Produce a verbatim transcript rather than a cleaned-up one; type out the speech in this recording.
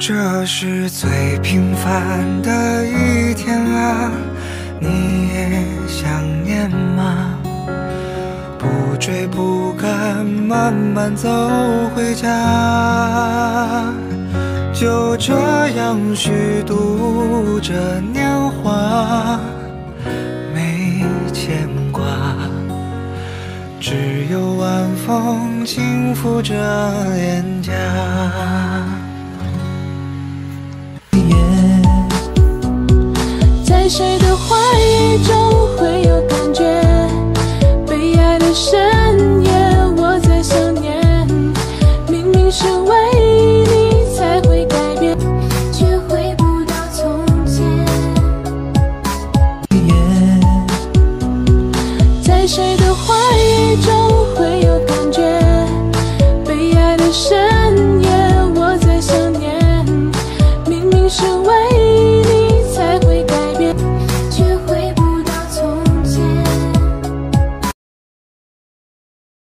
这是最平凡的一天啊，你也想念吗？不追不赶，慢慢走回家。就这样虚度着年华，没牵挂，只有晚风轻拂着脸颊。 在谁的怀疑中会有感觉？被爱的深夜，我在想念。明明是为你才会改变，却回不到从前。在谁的怀疑中会有感觉？被爱的深夜，我在想念。明明是为。